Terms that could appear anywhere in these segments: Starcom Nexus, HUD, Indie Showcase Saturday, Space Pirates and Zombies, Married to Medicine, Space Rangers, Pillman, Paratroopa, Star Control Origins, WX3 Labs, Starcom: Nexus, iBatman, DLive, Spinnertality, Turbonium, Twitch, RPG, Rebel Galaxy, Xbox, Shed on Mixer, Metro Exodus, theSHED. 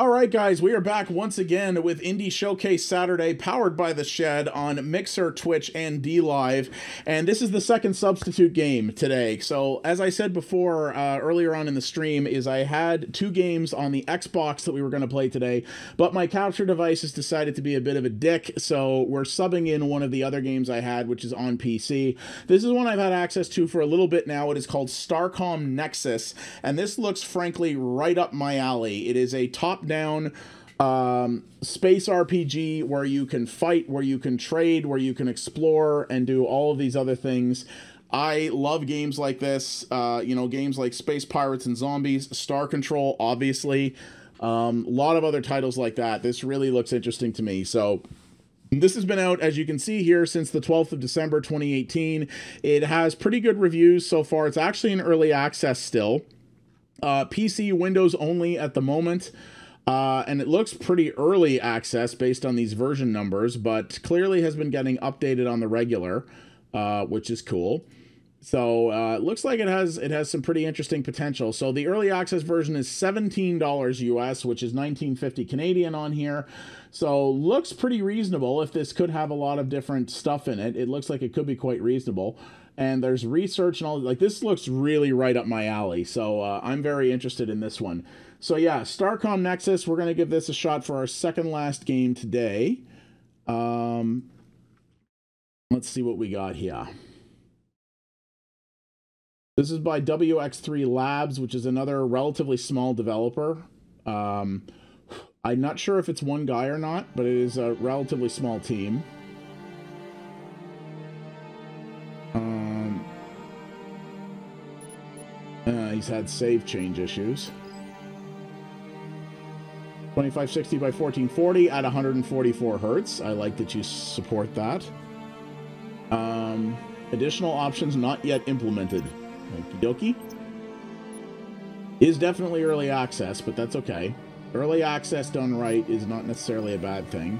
All right, guys, we are back once again with Indie Showcase Saturday, powered by The Shed on Mixer, Twitch, and DLive. And this is the second substitute game today. So as I said before, earlier on in the stream, is I had two games on the Xbox that we were going to play today, but my capture device has decided to be a bit of a dick, so we're subbing in one of the other games I had, which is on PC. This is one I've had access to for a little bit now. It is called Starcom Nexus, and this looks, frankly, right up my alley. It is a top-down space RPG where you can fight, where you can trade, where you can explore and do all of these other things. I love games like this, you know, games like Space Pirates and Zombies, Star Control, obviously, a lot of other titles like that. This really looks interesting to me, so... This has been out, as you can see here, since the 12th of December 2018. It has pretty good reviews so far. It's actually in early access still. PC, Windows only at the moment. And it looks pretty early access based on these version numbers, but clearly has been getting updated on the regular, which is cool. So it looks like it has some pretty interesting potential. So the early access version is $17 US, which is $19.50 Canadian on here. So looks pretty reasonable. If this could have a lot of different stuff in it, it looks like it could be quite reasonable. And there's research and all, like, this looks really right up my alley. So I'm very interested in this one. So yeah, Starcom Nexus, we're going to give this a shot for our second last game today. Let's see what we got here. This is by WX3 Labs, which is another relatively small developer. I'm not sure if it's one guy or not, but it is a relatively small team. He's had save change issues. 2560 by 1440 at 144 hertz. I like that you support that. Additional options not yet implemented. Okie dokie. Is definitely early access, but that's okay. Early access done right is not necessarily a bad thing.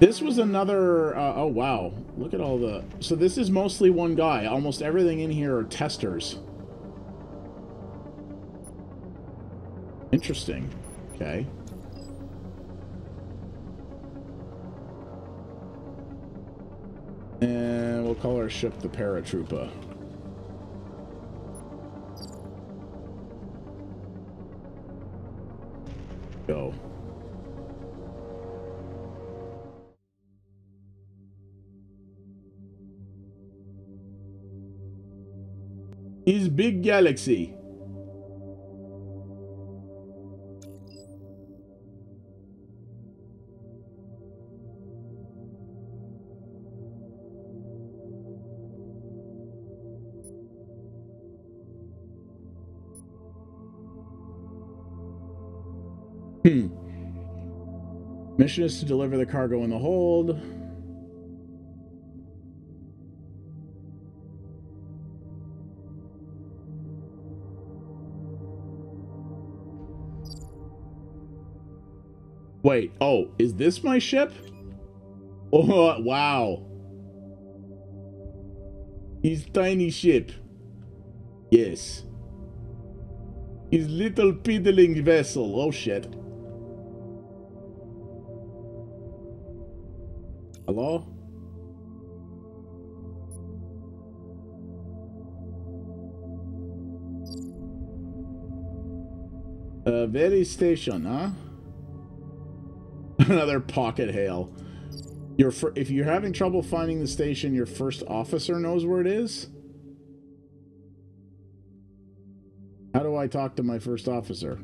This was another... oh, wow. Look at all the... So this is mostly one guy. Almost everything in here are testers. Interesting. Okay. And we'll call our ship the Paratroopa. Go. Is Big Galaxy. Mission is to deliver the cargo in the hold. Wait, oh, is this my ship? Oh, wow. His tiny ship. Yes. His little piddling vessel. Oh, shit. Hello? Very station, huh? Another pocket hail. If you're having trouble finding the station, your first officer knows where it is? How do I talk to my first officer?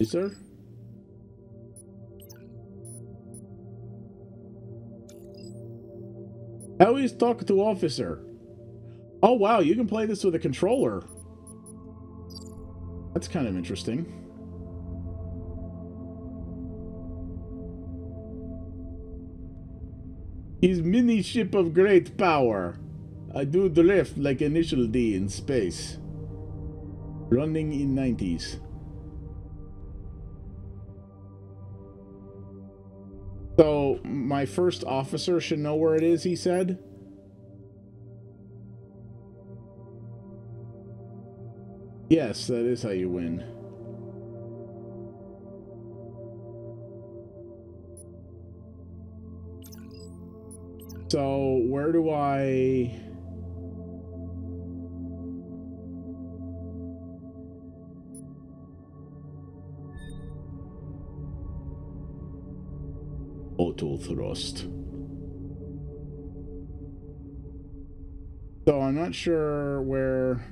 Is there? How is talk to officer? Oh wow, you can play this with a controller. That's kind of interesting. His mini ship of great power. I do the lift like initial D in space. Running in 90s. So, my first officer should know where it is, he said. Yes, that is how you win. So, where do I... Auto thrust. So, I'm not sure where...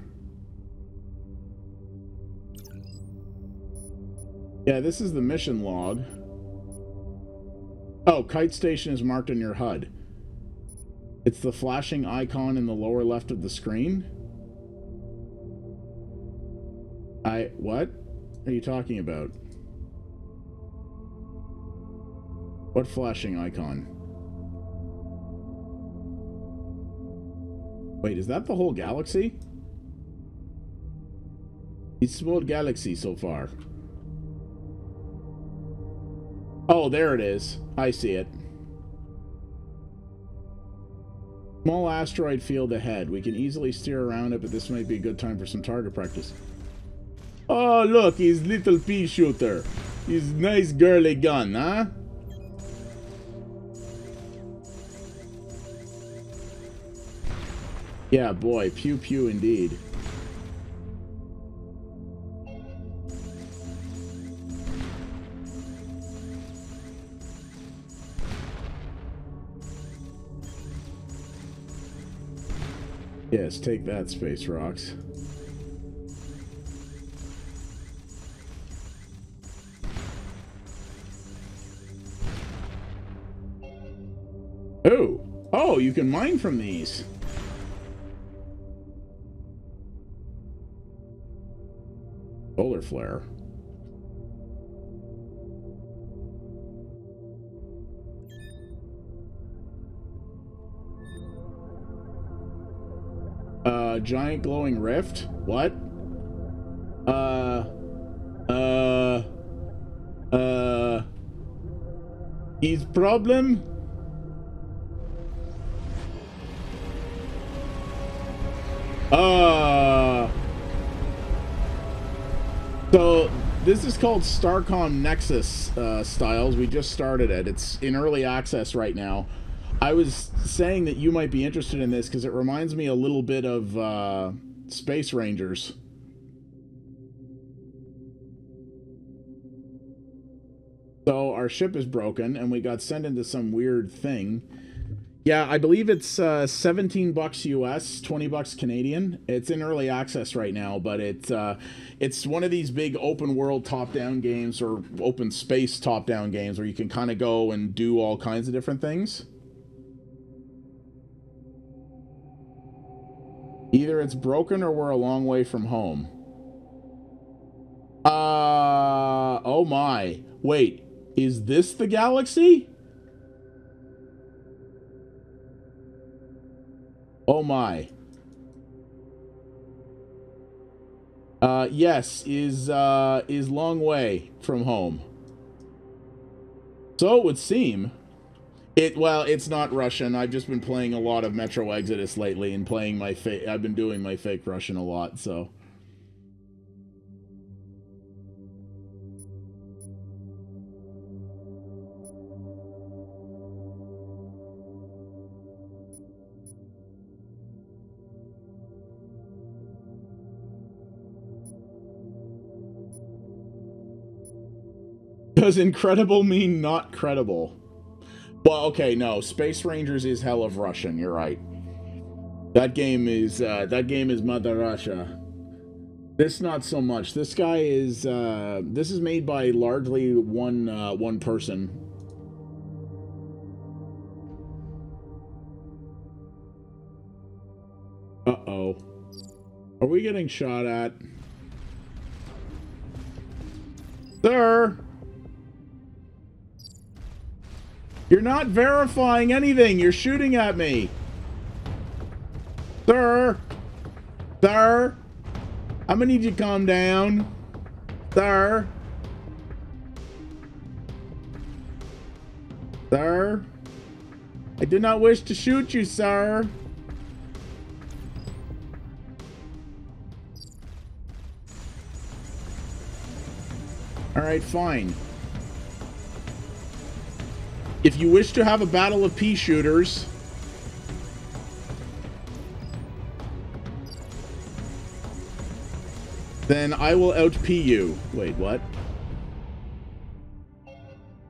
Yeah, this is the mission log. Oh, kite station is marked on your HUD. It's the flashing icon in the lower left of the screen. What are you talking about? What flashing icon? Wait, is that the whole galaxy? It's the whole galaxy so far. Oh, there it is. I see it. Small asteroid field ahead. We can easily steer around it, but this might be a good time for some target practice. Oh, look, he's little pea shooter. He's nice girly gun, huh? Yeah, boy, pew pew indeed. Yes, take that, space rocks. Oh! Oh, you can mine from these! Solar flare. Giant glowing rift? What? His problem? So this is called Starcom Nexus Styles. We just started it. It's in early access right now. I was saying that you might be interested in this because it reminds me a little bit of Space Rangers. So our ship is broken and we got sent into some weird thing. Yeah, I believe it's 17 bucks US, 20 bucks Canadian. It's in early access right now, but it's one of these big open world top-down games or open space top-down games where you can kind of go and do all kinds of different things. Either it's broken or we're a long way from home. Oh my. Wait, is this the galaxy? Oh my. Yes, is long way from home. So it would seem. Well, it's not Russian. I've just been playing a lot of Metro Exodus lately and playing my fake... I've been doing my fake Russian a lot, so... Does incredible mean not credible? Well, okay, no. Space Rangers is hell of Russian. You're right. That game is Mother Russia. This not so much. This guy is this is made by largely one person. Uh-oh. Are we getting shot at? Sir! You're not verifying anything. You're shooting at me. Sir. Sir. I'm going to need you to calm down. Sir. Sir. I do not wish to shoot you, sir. Alright, fine. If you wish to have a battle of pea shooters... then I will out-pee you. Wait, what?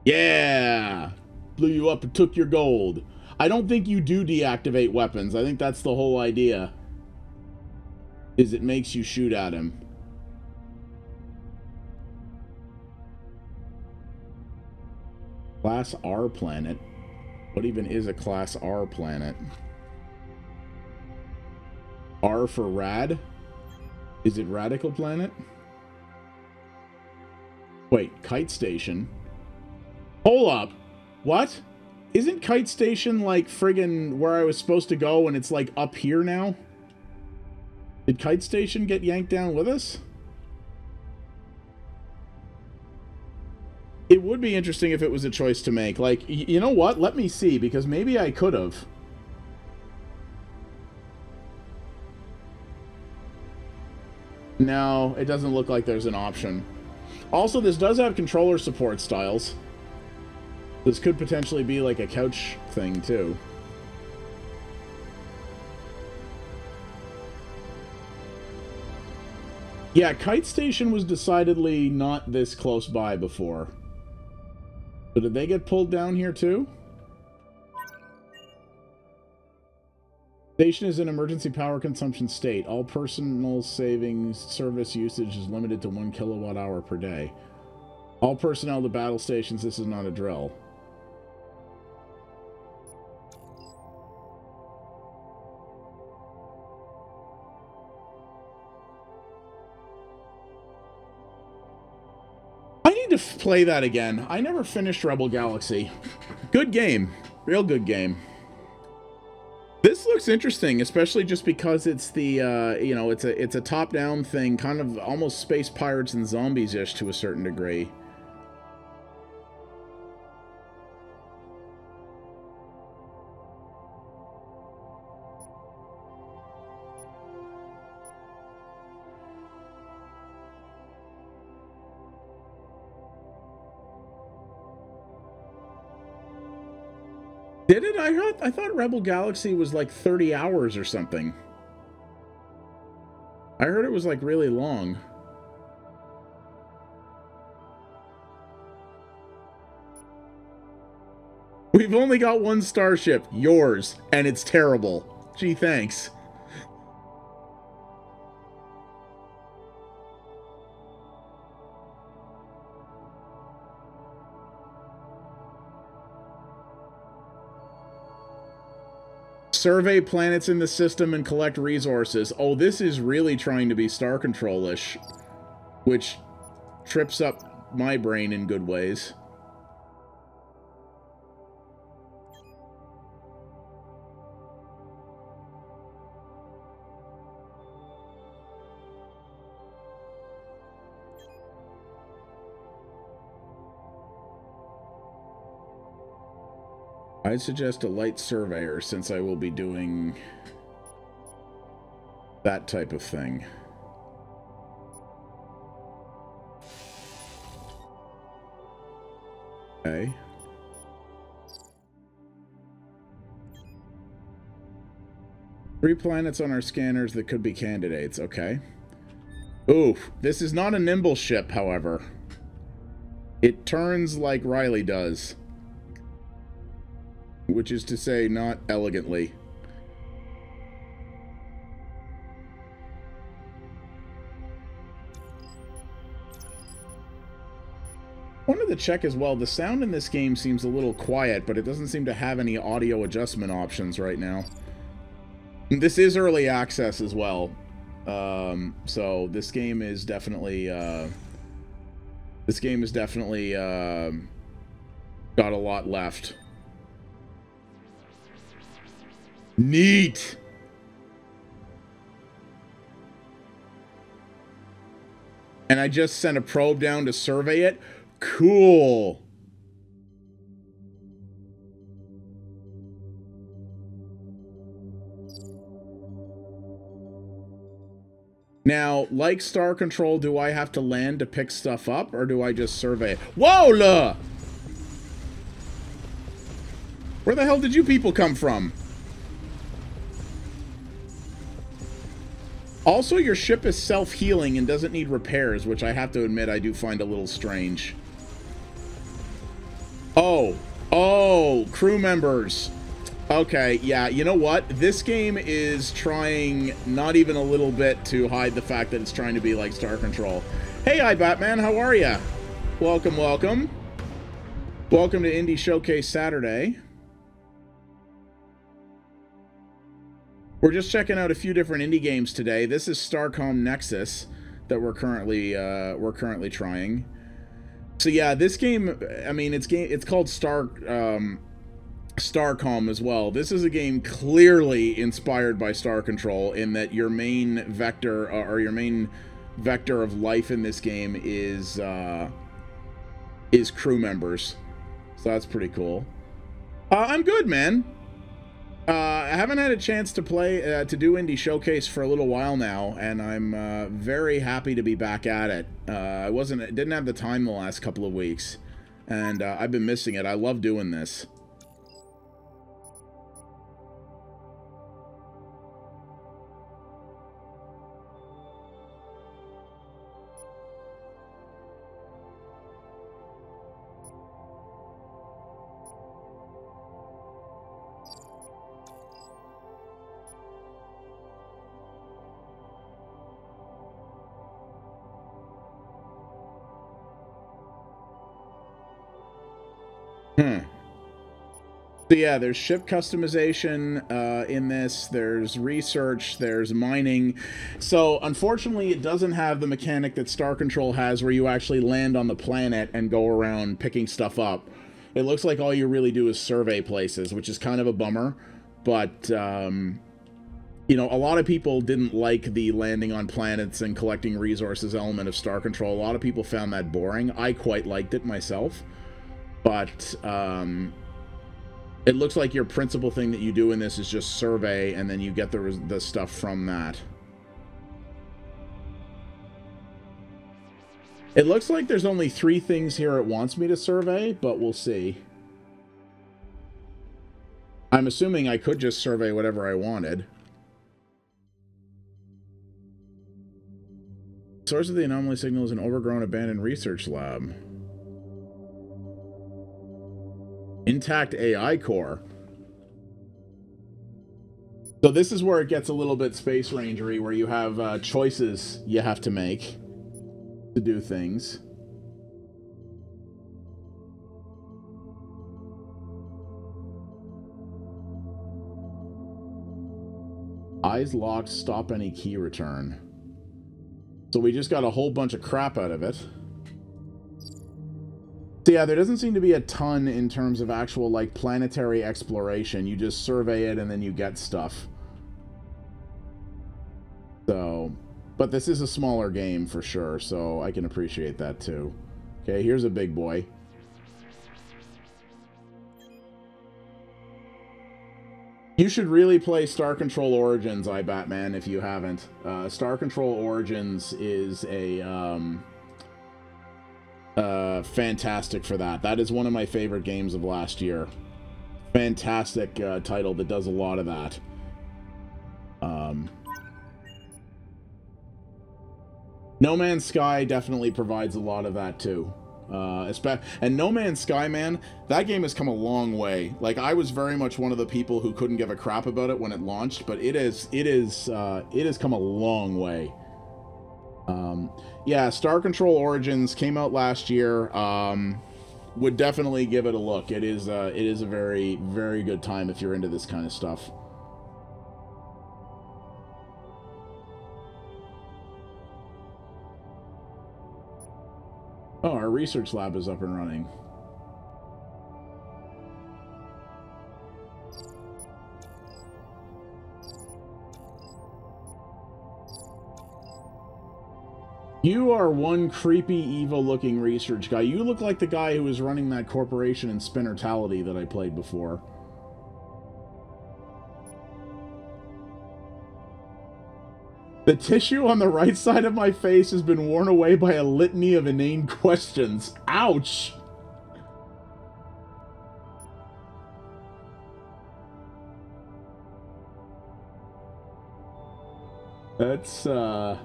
Yeah! Blew you up and took your gold. I don't think you do deactivate weapons. I think that's the whole idea. Is it makes you shoot at him. Class R planet? What even is a Class R planet? R for rad? Is it Radical Planet? Wait, Kite Station? Hold up! What? Isn't Kite Station, like, friggin' where I was supposed to go and it's, like, up here now? Did Kite Station get yanked down with us? It would be interesting if it was a choice to make. Like, you know what? Let me see, because maybe I could've. No, it doesn't look like there's an option. Also, this does have controller support styles. This could potentially be like a couch thing, too. Yeah, Kite Station was decidedly not this close by before. So did they get pulled down here, too? Station is in emergency power consumption state. All personal savings service usage is limited to 1 kilowatt hour per day. All personnel to battle stations. This is not a drill. I need to play that again. I never finished Rebel Galaxy. Good game. Real good game. This looks interesting, especially just because it's the, you know, it's a top-down thing, kind of almost Space Pirates and Zombies-ish to a certain degree. Did it? I thought Rebel Galaxy was like 30 hours or something. I heard it was like really long. We've only got one starship, yours, and it's terrible. Gee, thanks. Survey planets in the system and collect resources. Oh, this is really trying to be Star Control-ish, which trips up my brain in good ways. I'd suggest a light surveyor, since I will be doing that type of thing. Okay. Three planets on our scanners that could be candidates, okay. Ooh, this is not a nimble ship, however. It turns like Riley does. Which is to say, not elegantly. I wanted to check as well, the sound in this game seems a little quiet, but it doesn't seem to have any audio adjustment options right now. And this is early access as well. So this game is definitely... got a lot left. Neat! And I just sent a probe down to survey it? Cool! Now, like Star Control, do I have to land to pick stuff up, or do I just survey it? Whoa, look! Where the hell did you people come from? Also, your ship is self-healing and doesn't need repairs, which I have to admit I do find a little strange. Oh. Oh, crew members. Okay, yeah, you know what? This game is trying not even a little bit to hide the fact that it's trying to be like Star Control. Hey, iBatman, how are ya? Welcome, welcome. Welcome to Indie Showcase Saturday. We're just checking out a few different indie games today. This is Starcom Nexus that we're currently trying. So yeah, this game, I mean, it's called Starcom as well. This is a game clearly inspired by Star Control in that your main vector of life in this game is crew members. So that's pretty cool. I'm good, man. I haven't had a chance to play to do Indie Showcase for a little while now, and I'm very happy to be back at it. I didn't have the time the last couple of weeks, and I've been missing it. I love doing this. So yeah, there's ship customization in this, there's research, there's mining. So unfortunately, it doesn't have the mechanic that Star Control has where you actually land on the planet and go around picking stuff up. It looks like all you really do is survey places, which is kind of a bummer. But, you know, a lot of people didn't like the landing on planets and collecting resources element of Star Control. A lot of people found that boring. I quite liked it myself. But, it looks like your principal thing that you do in this is just survey, and then you get the stuff from that. It looks like there's only 3 things here it wants me to survey, but we'll see. I'm assuming I could just survey whatever I wanted. Source of the anomaly signal is an overgrown, abandoned research lab. Intact AI core. So this is where it gets a little bit Space Rangery, where you have choices you have to make to do things. Eyes locked, stop any key return. So we just got a whole bunch of crap out of it. So yeah, there doesn't seem to be a ton in terms of actual, like, planetary exploration. You just survey it and then you get stuff. So, but this is a smaller game for sure, so I can appreciate that too. Okay, here's a big boy. You should really play Star Control Origins, iBatman, if you haven't. Star Control Origins is a, fantastic for that. That is one of my favorite games of last year. Fantastic title that does a lot of that. No Man's Sky definitely provides a lot of that too. And No Man's Sky, man, that game has come a long way. Like, I was very much one of the people who couldn't give a crap about it when it launched, but it has come a long way. Yeah, Star Control Origins came out last year. Would definitely give it a look. It is a very, very good time if you're into this kind of stuff. Oh, our research lab is up and running. You are one creepy, evil-looking research guy. You look like the guy who was running that corporation in Spinnertality that I played before. The tissue on the right side of my face has been worn away by a litany of inane questions. Ouch! That's, that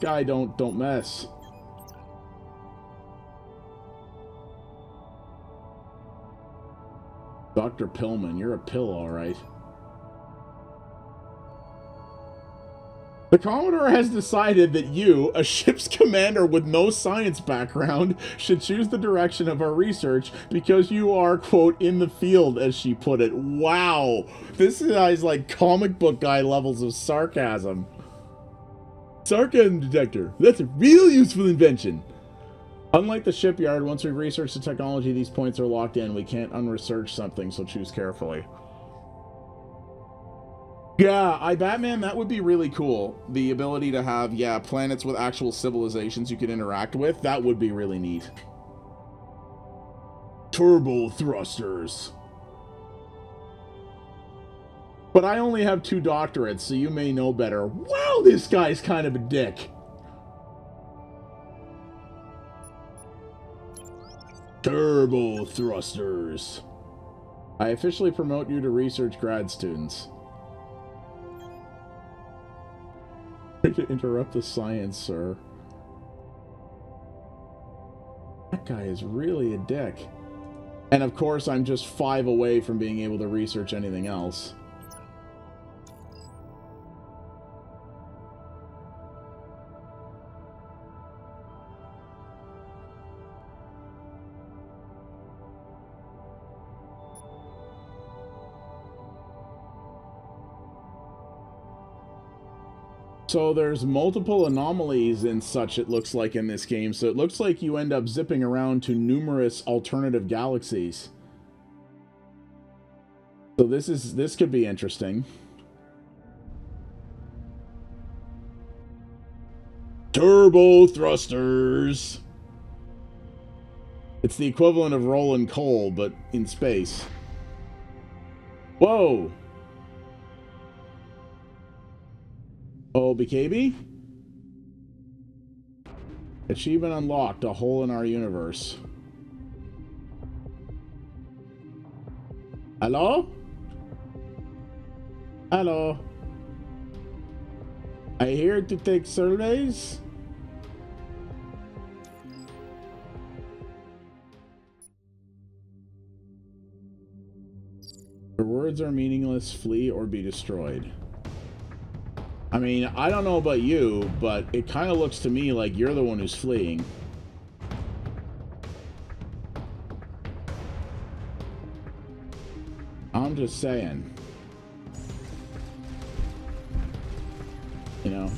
guy don't mess. Dr. Pillman, you're a pill, all right. The Commodore has decided that you, a ship's commander with no science background, should choose the direction of our research because you are, quote, in the field, as she put it. Wow. This guy's like comic book guy levels of sarcasm. Sarcasm detector. That's a real useful invention. Unlike the shipyard, once we research the technology, these points are locked in. We can't unresearch something, so choose carefully. Yeah, Batman, that would be really cool. The ability to have, yeah, planets with actual civilizations you could interact with. That would be really neat. Turbo thrusters. But I only have 2 doctorates, so you may know better. Wow, this guy's kind of a dick. Turbo thrusters. I officially promote you to research grad students. To interrupt the science, sir. That guy is really a dick. And of course, I'm just 5 away from being able to research anything else. So there's multiple anomalies and such, it looks like, in this game, so it looks like you end up zipping around to numerous alternative galaxies. So this could be interesting. Turbo thrusters. It's the equivalent of rolling coal, but in space. Whoa. Oh, BKB? Achievement unlocked, a hole in our universe. Hello? Hello? I here to take surveys? The words are meaningless, flee or be destroyed. I mean, I don't know about you, but it kind of looks to me like you're the one who's fleeing. I'm just saying. You know,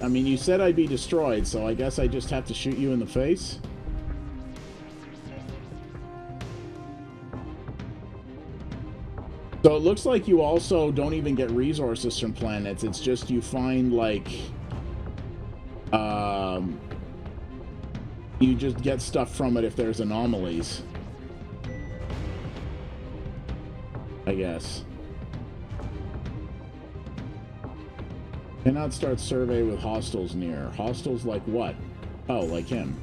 I mean, you said I'd be destroyed, so I guess I just have to shoot you in the face? So it looks like you also don't even get resources from planets. It's just you find, like, you just get stuff from it if there's anomalies, I guess. Cannot start survey with hostiles near. Hostiles like what? Oh, like him.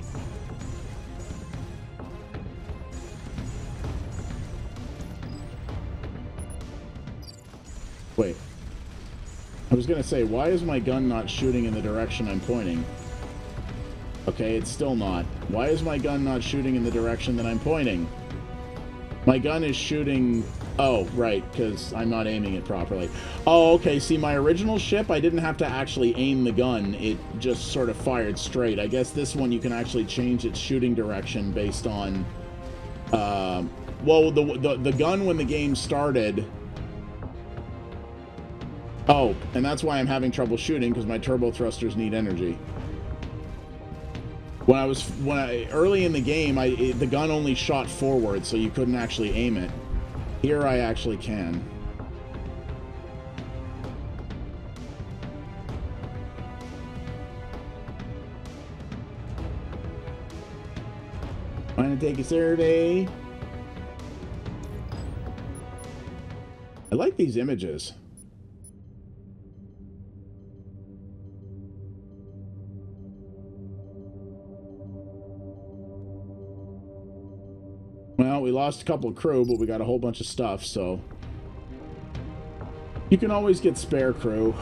Wait, I was gonna say, why is my gun not shooting in the direction I'm pointing? Okay, it's still not. Why is my gun not shooting in the direction that I'm pointing? My gun is shooting... Oh, right, because I'm not aiming it properly. Oh, okay, see, my original ship, I didn't have to actually aim the gun. It just sort of fired straight. I guess this one you can actually change its shooting direction based on... well, the gun when the game started... Oh, and that's why I'm having trouble shooting, because my turbo thrusters need energy. Early in the game, the gun only shot forward, so you couldn't actually aim it. Here I actually can. I'm gonna take a survey. I like these images. We lost a couple of crew, but we got a whole bunch of stuff, so... You can always get spare crew.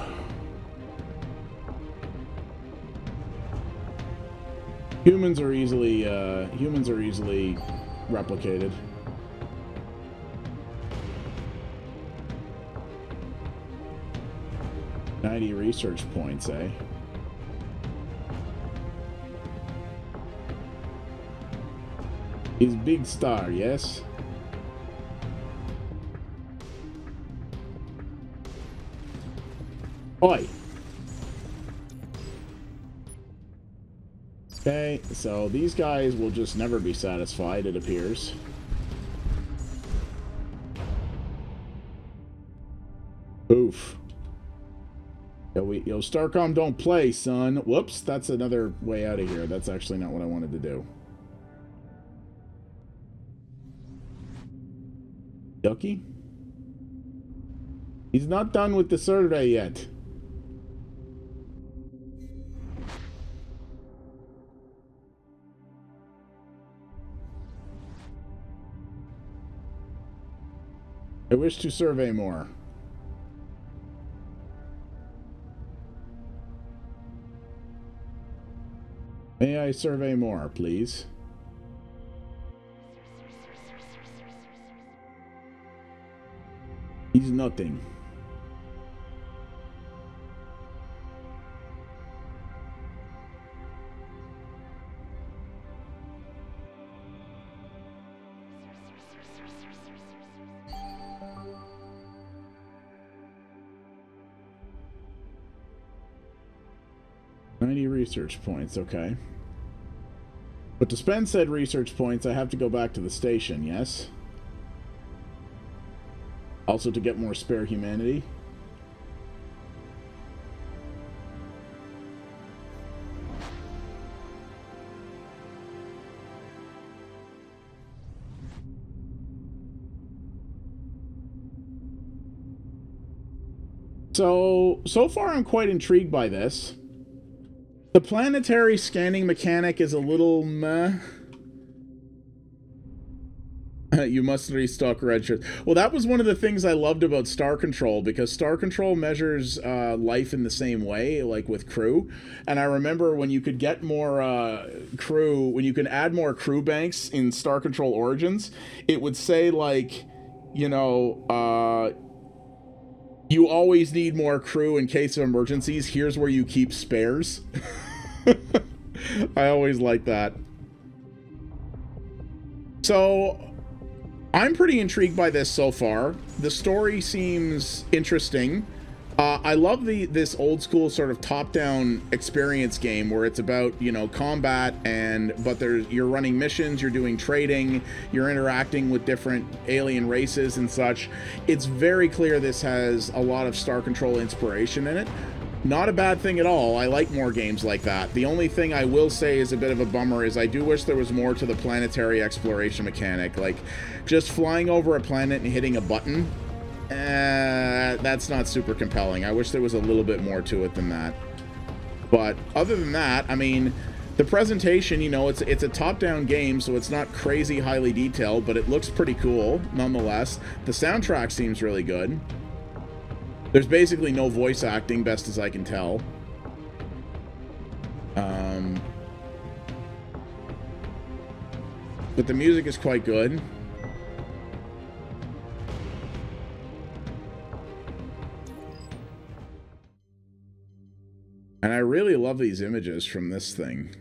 Humans are easily replicated. . 90 research points, eh? He's Big Star, yes? Oi! Okay, so these guys will just never be satisfied, it appears. Oof. Yo, Starcom don't play, son. Whoops, that's another way out of here. That's actually not what I wanted to do. Ducky? He's not done with the survey yet. I wish to survey more. May I survey more, please? He's nothing. Research points, okay. But to spend said research points, I have to go back to the station, yes? Also to get more spare humanity. So far I'm quite intrigued by this. The planetary scanning mechanic is a little meh. You must restock redshirts. Well, that was one of the things I loved about Star Control, because Star Control measures life in the same way, like with crew. And I remember when you could get more crew, when you could add more crew banks in Star Control Origins, it would say, like, you know... You always need more crew in case of emergencies. Here's where you keep spares. I always like that. So, I'm pretty intrigued by this so far. The story seems interesting. I love this old school sort of top-down experience game where it's about, you know, combat but you're running missions, you're doing trading, you're interacting with different alien races and such. It's very clear this has a lot of Star Control inspiration in it. Not a bad thing at all. I like more games like that. The only thing I will say is a bit of a bummer is I do wish there was more to the planetary exploration mechanic, like just flying over a planet and hitting a button. That's not super compelling. I wish there was a little bit more to it than that. But other than that, I mean, the presentation, you know, it's a top-down game, so it's not crazy highly detailed, but it looks pretty cool nonetheless. The soundtrack seems really good. There's basically no voice acting, best as I can tell. But the music is quite good. And I really love these images from this thing.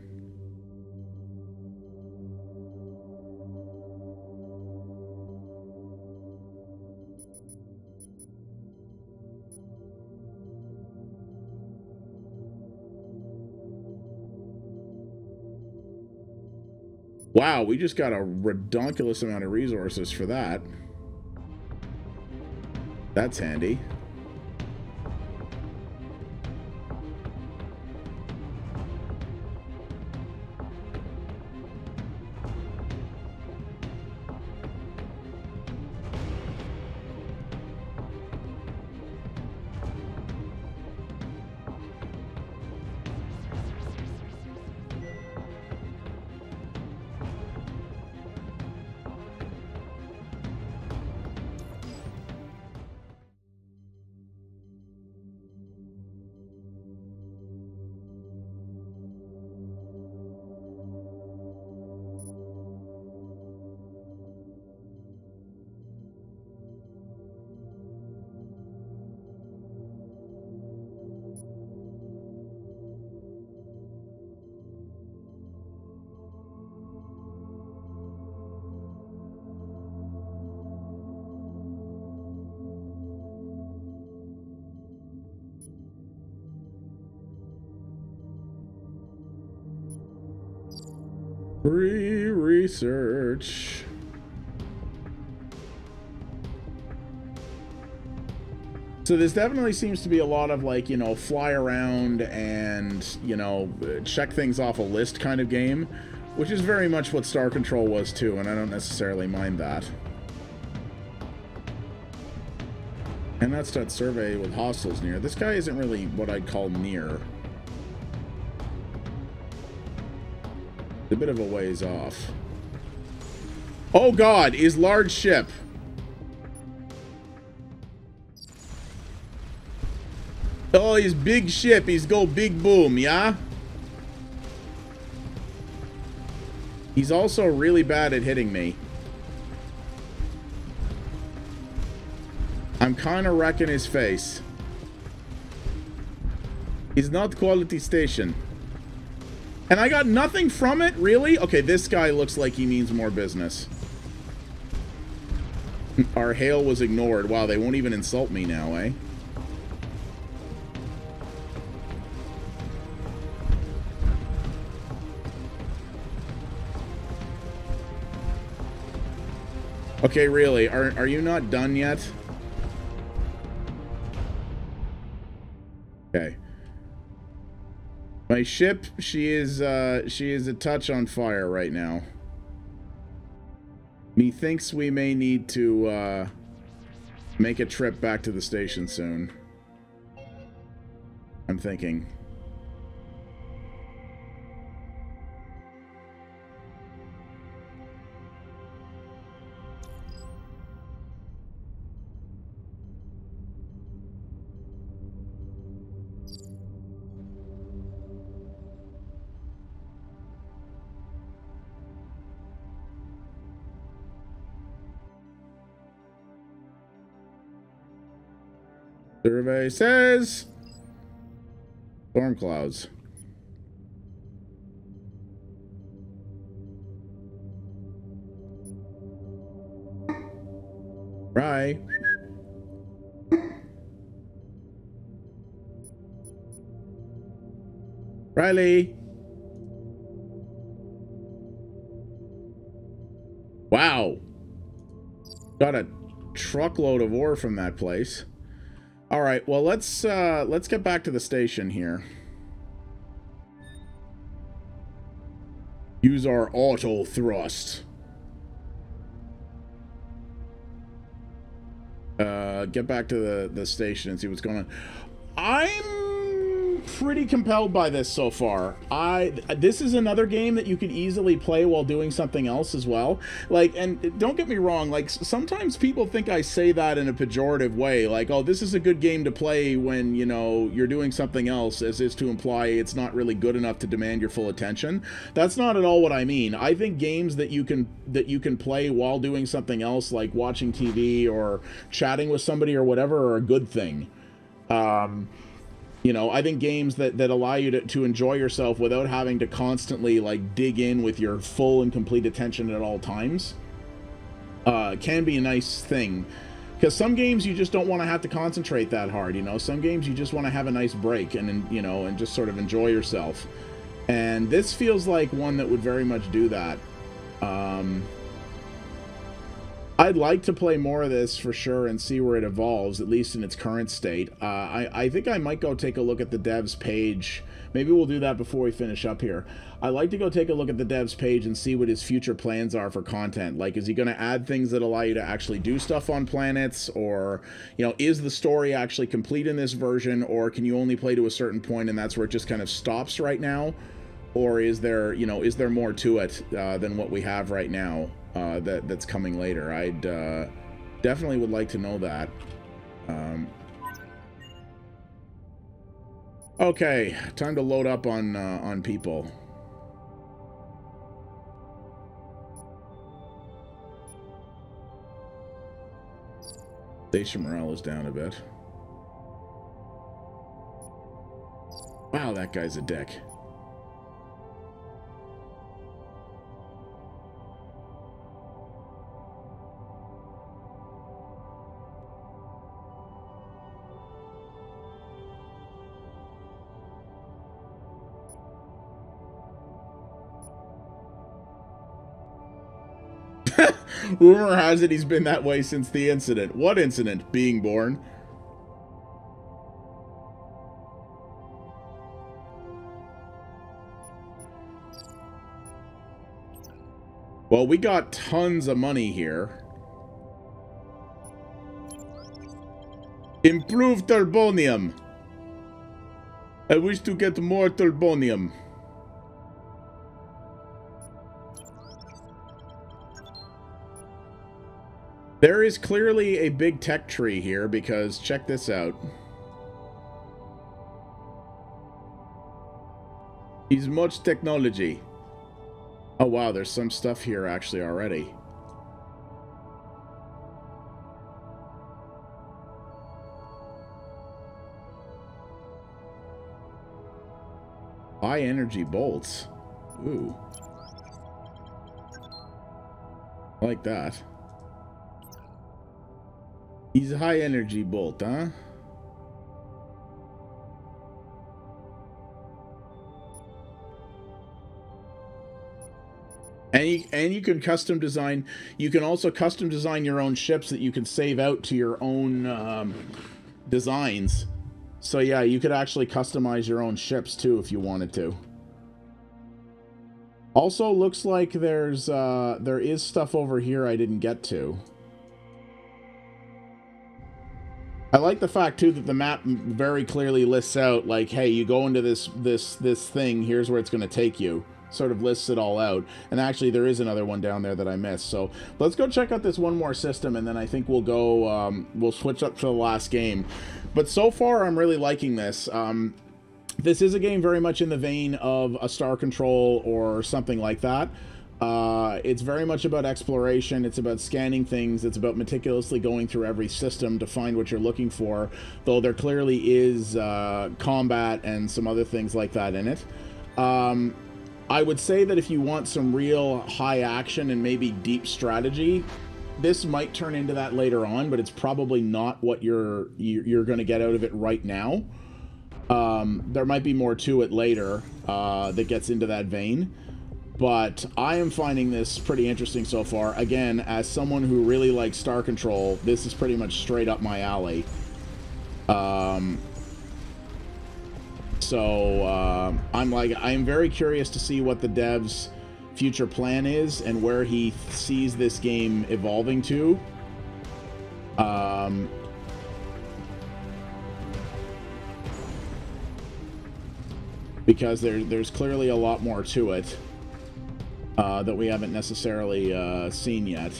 Wow, we just got a redonkulous amount of resources for that. That's handy. Free research. So this definitely seems to be a lot of like, you know, fly around and, you know, check things off a list kind of game, which is very much what Star Control was too, and I don't necessarily mind that. And that's that survey with hostiles near. This guy isn't really what I'd call near. A bit of a ways off. Oh God, is large ship. Oh, his big ship, he's go big boom, yeah? He's also really bad at hitting me. I'm kind of wrecking his face. He's not quality station. And I got nothing from it, really? Okay, this guy looks like he means more business. Our hail was ignored. Wow, they won't even insult me now, eh? Okay, really, are you not done yet? Okay. My ship, she is a touch on fire right now. Methinks we may need to make a trip back to the station soon. I'm thinking. Survey says storm clouds. Right. Riley. Wow. Got a truckload of ore from that place. All right, well, let's get back to the station here. Use our auto thrust. Get back to the station and see what's going on. I'm pretty compelled by this so far. This is another game that you could easily play while doing something else as well. Like, and don't get me wrong, like, sometimes people think I say that in a pejorative way, like, oh, this is a good game to play when, you know, you're doing something else, as is to imply it's not really good enough to demand your full attention. That's not at all what I mean. I think games that you can play while doing something else, like watching TV or chatting with somebody or whatever, are a good thing. You know, I think games that allow you to enjoy yourself without having to constantly, like, dig in with your full and complete attention at all times can be a nice thing. Because some games you just don't want to have to concentrate that hard, you know? Some games you just want to have a nice break and, you know, and just sort of enjoy yourself. And this feels like one that would very much do that. I'd like to play more of this for sure and see where it evolves, at least in its current state. I think I might go take a look at the dev's page. Maybe we'll do that before we finish up here. I'd like to go take a look at the dev's page and see what his future plans are for content. Like, is he going to add things that allow you to actually do stuff on planets? Or, you know, is the story actually complete in this version? Or can you only play to a certain point and that's where it just kind of stops right now? Or is there, you know, is there more to it than what we have right now? That's coming later. I'd definitely would like to know that. Okay, time to load up on people. Station morale is down a bit. Wow, that guy's a dick. Rumor has it he's been that way since the incident. What incident? Being born. Well, we got tons of money here. Improve Turbonium. I wish to get more Turbonium. There is clearly a big tech tree here because check this out. He's much technology. Oh wow, there's some stuff here actually already. High energy bolts. Ooh. I like that. He's a high energy bolt, huh? And you can custom design. You can also custom design your own ships that you can save out to your own designs. So yeah, you could actually customize your own ships too if you wanted to. Also, looks like there's there is stuff over here I didn't get to. I like the fact too that the map very clearly lists out, like, hey, you go into this thing, here's where it's going to take you. Sort of lists it all out. And actually there is another one down there that I missed. So let's go check out this one more system, and then I think we'll go we'll switch up to the last game. But so far I'm really liking this. This is a game very much in the vein of a Star Control or something like that. It's very much about exploration. It's about scanning things. It's about meticulously going through every system to find what you're looking for, though there clearly is combat and some other things like that in it. I would say that if you want some real high action and maybe deep strategy, this might turn into that later on, but it's probably not what you're going to get out of it right now. There might be more to it later that gets into that vein. But I am finding this pretty interesting so far. Again, as someone who really likes Star Control, this is pretty much straight up my alley. I'm very curious to see what the dev's future plan is and where he sees this game evolving to. Because there's clearly a lot more to it. That we haven't necessarily seen yet.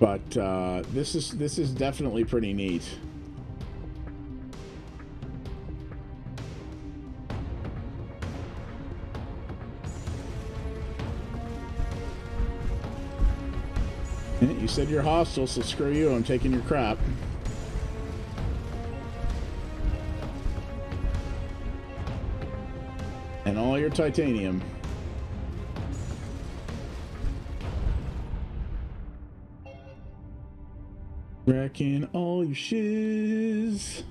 But this is definitely pretty neat. You said you're hostile, so screw you, I'm taking your crap. And all your titanium. Wrecking all your shiz.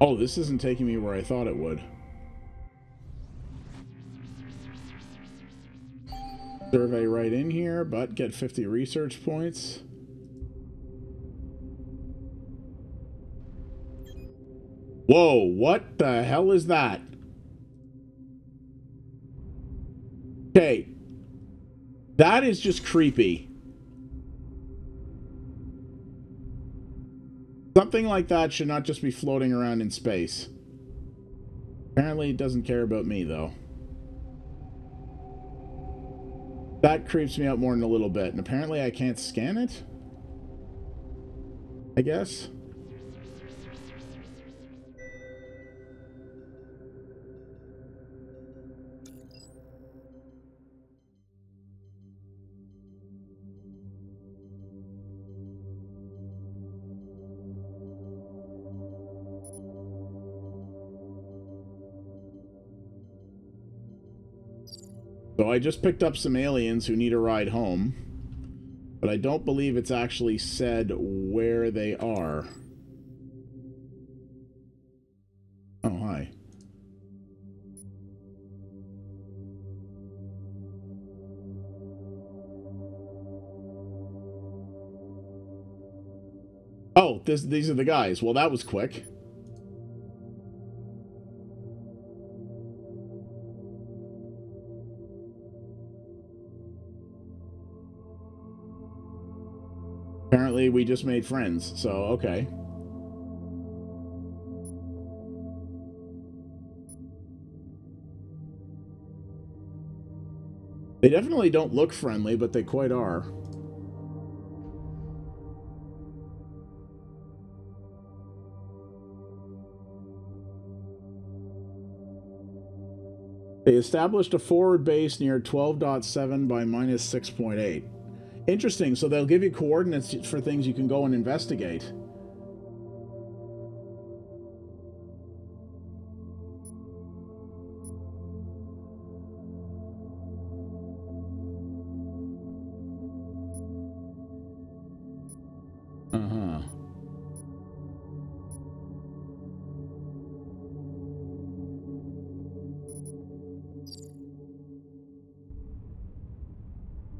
Oh, this isn't taking me where I thought it would. Survey right in here, but get 50 research points. Whoa, what the hell is that? Okay. That is just creepy. Something like that should not just be floating around in space. Apparently it doesn't care about me, though. That creeps me out more than a little bit, and apparently I can't scan it? I guess? So I just picked up some aliens who need a ride home, but I don't believe it's actually said where they are. Oh, hi. Oh, these are the guys. Well, that was quick. Apparently, we just made friends, so okay. They definitely don't look friendly, but they quite are. They established a forward base near 12.7 by -6.8. Interesting, so they'll give you coordinates for things you can go and investigate.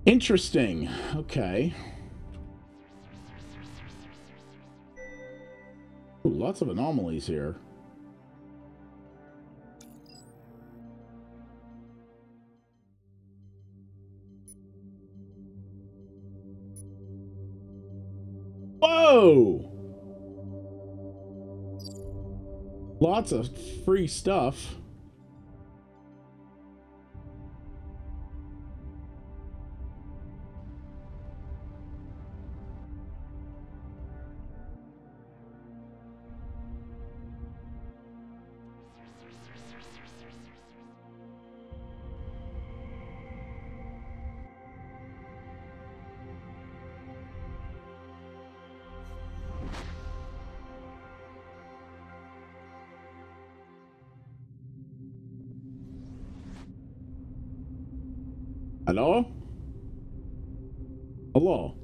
Interesting. Okay. Ooh, lots of anomalies here. Whoa! Lots of free stuff. Hello? Hello?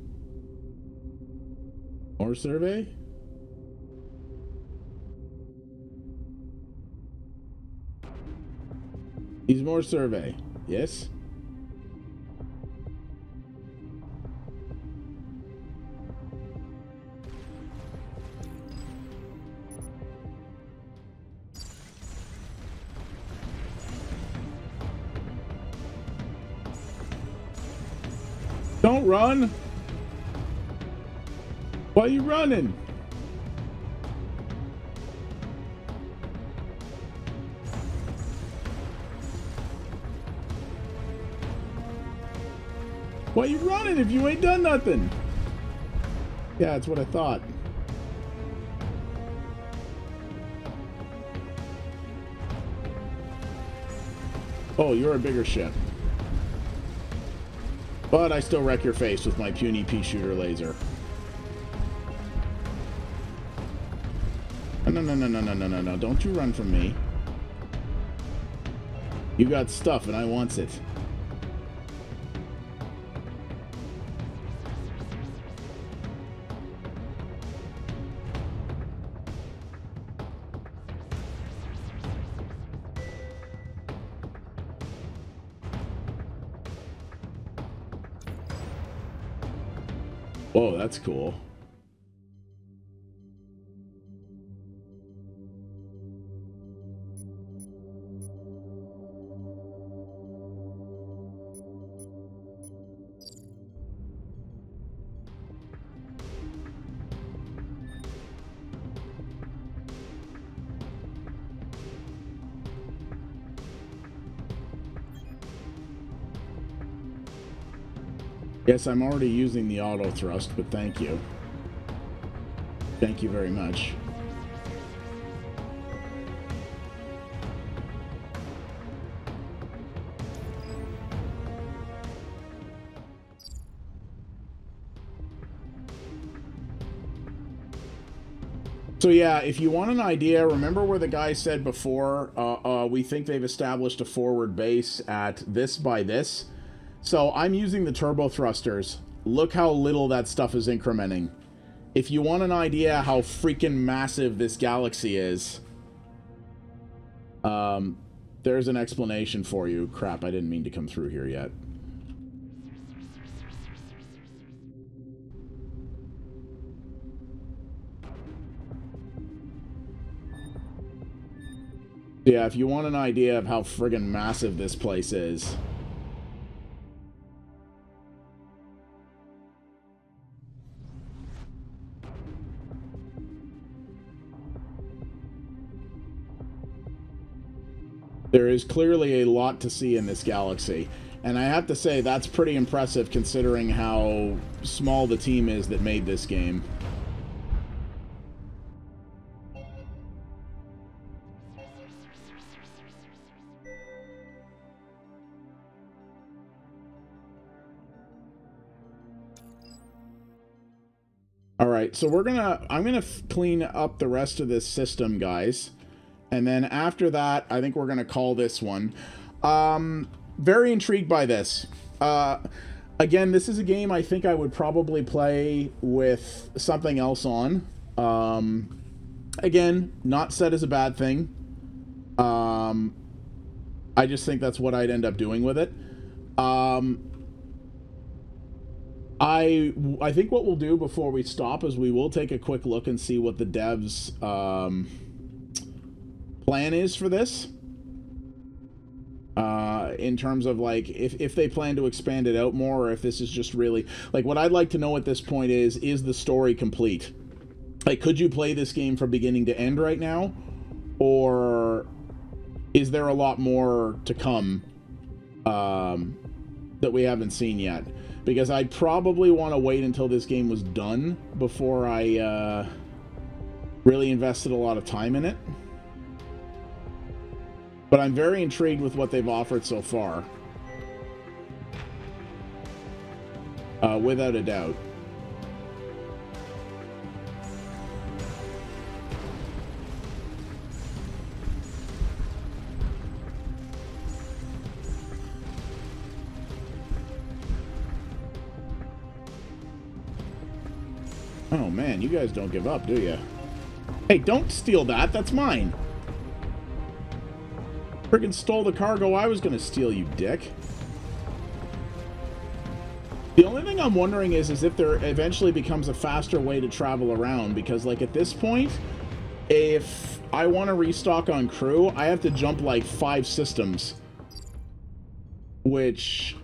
More survey? Needs more survey. Yes? Don't run! Why are you running? Why are you running if you ain't done nothing? Yeah, that's what I thought. Oh, you're a bigger ship. But I still wreck your face with my puny pea shooter laser. No, no, no, no, no, no, no, no. Don't you run from me. You got stuff and I wants it. Whoa, that's cool. Yes, I'm already using the auto thrust, but thank you. Thank you very much. So yeah, if you want an idea, remember where the guy said before, we think they've established a forward base at this by this. So I'm using the turbo thrusters. Look how little that stuff is incrementing. If you want an idea how freaking massive this galaxy is, there's an explanation for you. Crap, I didn't mean to come through here yet. Yeah, if you want an idea of how friggin' massive this place is. There is clearly a lot to see in this galaxy. And I have to say, that's pretty impressive considering how small the team is that made this game. Alright, so we're gonna, I'm gonna clean up the rest of this system, guys. And then after that, I think we're going to call this one. Very intrigued by this. Again, this is a game I think I would probably play with something else on. Again, not said as a bad thing. I just think that's what I'd end up doing with it. I think what we'll do before we stop is we will take a quick look and see what the devs... plan is for this in terms of like if they plan to expand it out more, or if this is just really like what I'd like to know at this point is the story complete? Like, could you play this game from beginning to end right now, or is there a lot more to come that we haven't seen yet? Because I'd probably want to wait until this game was done before I really invested a lot of time in it. But I'm very intrigued with what they've offered so far. Without a doubt. Oh man, you guys don't give up, do you? Hey, don't steal that, that's mine! Friggin' stole the cargo I was gonna steal, you dick. The only thing I'm wondering is if there eventually becomes a faster way to travel around, because like at this point, if I want to restock on crew, I have to jump like 5 systems, which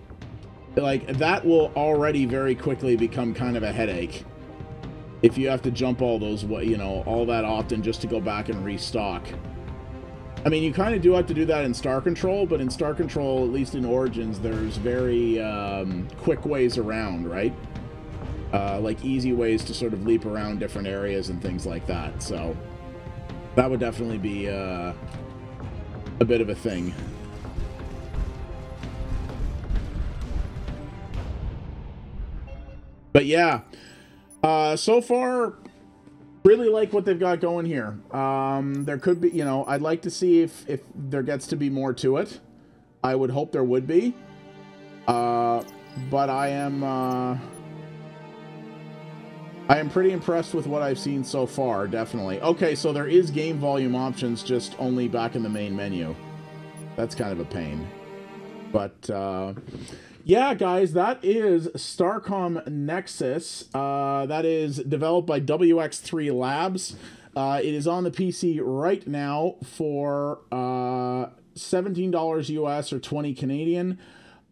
like that will already very quickly become kind of a headache if you have to jump all those, you know, all that often just to go back and restock. I mean, you kind of do have to do that in Star Control, but in Star Control, at least in Origins, there's very quick ways around, right? Like easy ways to sort of leap around different areas and things like that. So that would definitely be a bit of a thing. But yeah, so far... really like what they've got going here. There could be, you know, I'd like to see if there gets to be more to it. I would hope there would be. But I am pretty impressed with what I've seen so far, definitely. Okay, so there is game volume options, just only back in the main menu. That's kind of a pain. But, yeah, guys, that is Starcom Nexus. That is developed by WX3 Labs. It is on the PC right now for $17 US or 20 Canadian.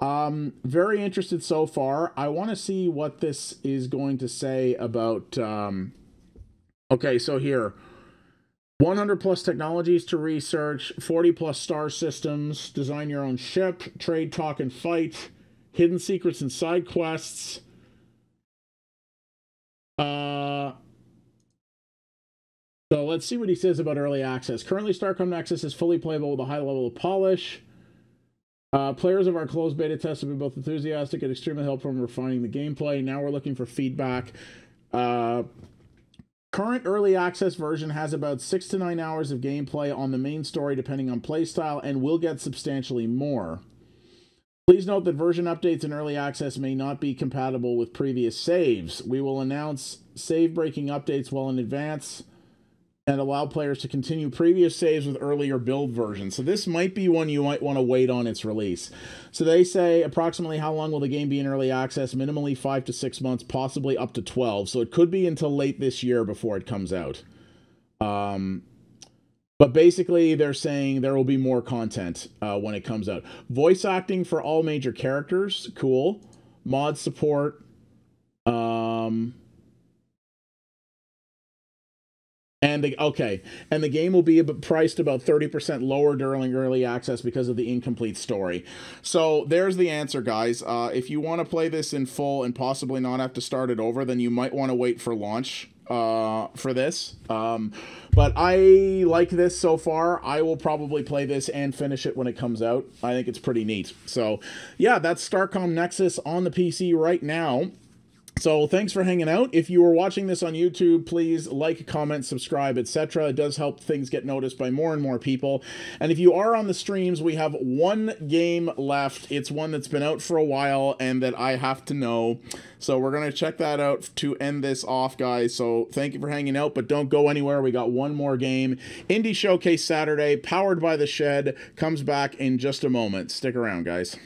Very interested so far. I want to see what this is going to say about... okay, so here... 100+ technologies to research, 40+ star systems, design your own ship, trade, talk, and fight, hidden secrets and side quests. So let's see what he says about early access. Currently, Starcom Nexus is fully playable with a high level of polish. Players of our closed beta test have been both enthusiastic and extremely helpful in refining the gameplay. Now we're looking for feedback. current early access version has about 6 to 9 hours of gameplay on the main story depending on playstyle and will get substantially more. Please note that version updates and early access may not be compatible with previous saves. We will announce save-breaking updates well in advance and allow players to continue previous saves with earlier build versions. So this might be one you might want to wait on its release. So they say approximately how long will the game be in early access? Minimally 5 to 6 months, possibly up to 12. So it could be until late this year before it comes out. But basically they're saying there will be more content when it comes out. Voice acting for all major characters, cool. Mod support. And the game will be priced about 30% lower during early access because of the incomplete story. So there's the answer, guys. If you want to play this in full and possibly not have to start it over, then you might want to wait for launch for this. But I like this so far. I will probably play this and finish it when it comes out. I think it's pretty neat. So yeah, that's Starcom Nexus on the PC right now. So thanks for hanging out. If you are watching this on YouTube, please like, comment, subscribe, etc. It does help things get noticed by more and more people. And if you are on the streams, we have one game left. It's one that's been out for a while and that I have to know. So we're going to check that out to end this off, guys. So thank you for hanging out, but don't go anywhere. We got one more game. Indie Showcase Saturday, powered by The Shed, comes back in just a moment. Stick around, guys.